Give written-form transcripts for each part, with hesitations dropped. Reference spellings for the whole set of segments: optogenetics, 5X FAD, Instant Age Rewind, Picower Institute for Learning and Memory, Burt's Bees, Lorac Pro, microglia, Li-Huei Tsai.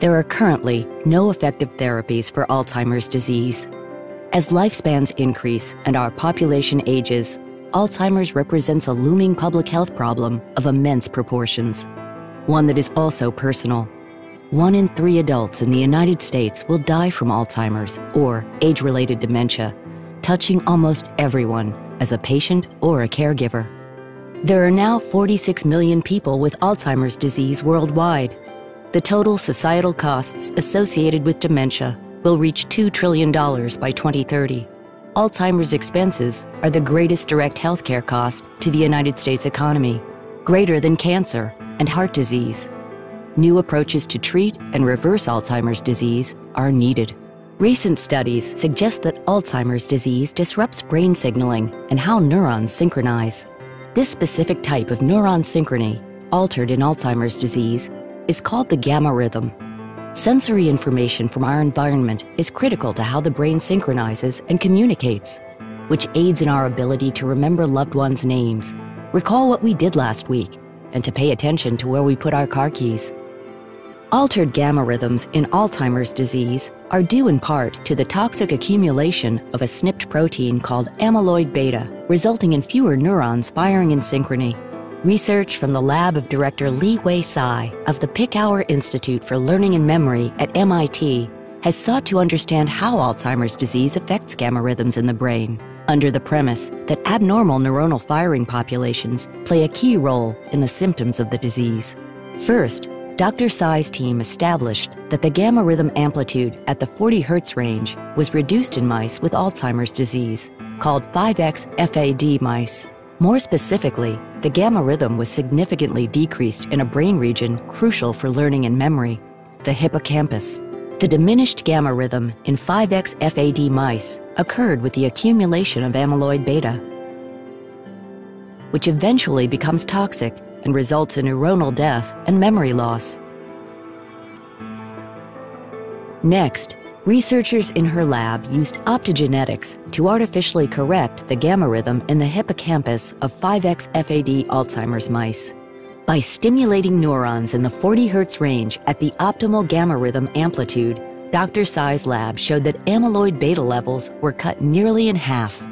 There are currently no effective therapies for Alzheimer's disease. As lifespans increase and our population ages, Alzheimer's represents a looming public health problem of immense proportions, one that is also personal. 1 in 3 adults in the United States will die from Alzheimer's or age-related dementia, touching almost everyone as a patient or a caregiver. There are now 46 million people with Alzheimer's disease worldwide. The total societal costs associated with dementia will reach $2 trillion by 2030. Alzheimer's expenses are the greatest direct healthcare cost to the United States economy, greater than cancer and heart disease. New approaches to treat and reverse Alzheimer's disease are needed. Recent studies suggest that Alzheimer's disease disrupts brain signaling and how neurons synchronize. This specific type of neuron synchrony, altered in Alzheimer's disease, is called the gamma rhythm. Sensory information from our environment is critical to how the brain synchronizes and communicates, which aids in our ability to remember loved ones' names, recall what we did last week, and to pay attention to where we put our car keys. Altered gamma rhythms in Alzheimer's disease are due in part to the toxic accumulation of a SNPT protein called amyloid beta, resulting in fewer neurons firing in synchrony. Research from the lab of director Li-Huei Tsai of the Picower Institute for Learning and Memory at MIT has sought to understand how Alzheimer's disease affects gamma rhythms in the brain, under the premise that abnormal neuronal firing populations play a key role in the symptoms of the disease. First, Dr. Tsai's team established that the gamma rhythm amplitude at the 40 Hz range was reduced in mice with Alzheimer's disease, called 5X FAD mice. More specifically, the gamma rhythm was significantly decreased in a brain region crucial for learning and memory, the hippocampus. The diminished gamma rhythm in 5X FAD mice occurred with the accumulation of amyloid beta, which eventually becomes toxic and results in neuronal death and memory loss. Next, researchers in her lab used optogenetics to artificially correct the gamma rhythm in the hippocampus of 5X FAD Alzheimer's mice. By stimulating neurons in the 40 Hz range at the optimal gamma rhythm amplitude, Dr. Tsai's lab showed that amyloid beta levels were cut nearly in half.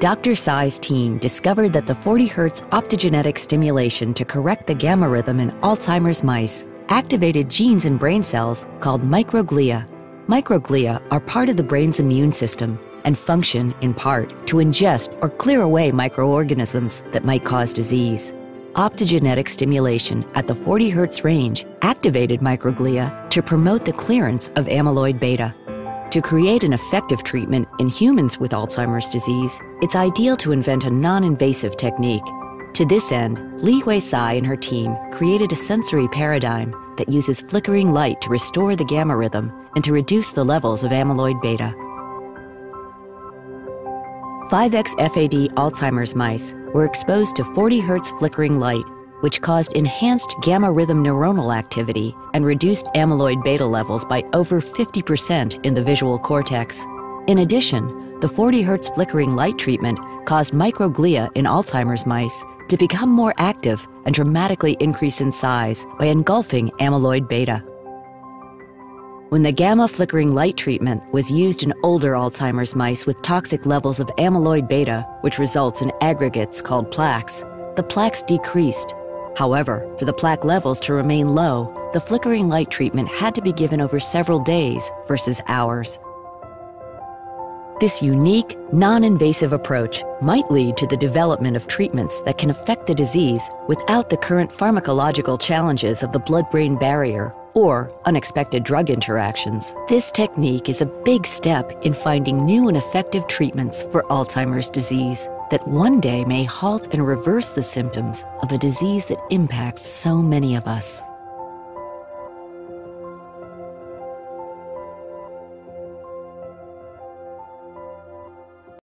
Dr. Tsai's team discovered that the 40 Hz optogenetic stimulation to correct the gamma rhythm in Alzheimer's mice activated genes in brain cells called microglia. Microglia are part of the brain's immune system and function, in part, to ingest or clear away microorganisms that might cause disease. Optogenetic stimulation at the 40 Hz range activated microglia to promote the clearance of amyloid beta. To create an effective treatment in humans with Alzheimer's disease, it's ideal to invent a non-invasive technique. To this end, Li-Huei Tsai and her team created a sensory paradigm that uses flickering light to restore the gamma rhythm and to reduce the levels of amyloid beta. 5X FAD Alzheimer's mice were exposed to 40 Hz flickering light, which caused enhanced gamma rhythm neuronal activity and reduced amyloid beta levels by over 50% in the visual cortex. In addition, the 40 Hz flickering light treatment caused microglia in Alzheimer's mice to become more active and dramatically increase in size by engulfing amyloid beta. When the gamma flickering light treatment was used in older Alzheimer's mice with toxic levels of amyloid beta, which results in aggregates called plaques, the plaques decreased. However, for the plaque levels to remain low, the flickering light treatment had to be given over several days versus hours. This unique, non-invasive approach might lead to the development of treatments that can affect the disease without the current pharmacological challenges of the blood-brain barrier or unexpected drug interactions. This technique is a big step in finding new and effective treatments for Alzheimer's disease that one day may halt and reverse the symptoms of a disease that impacts so many of us.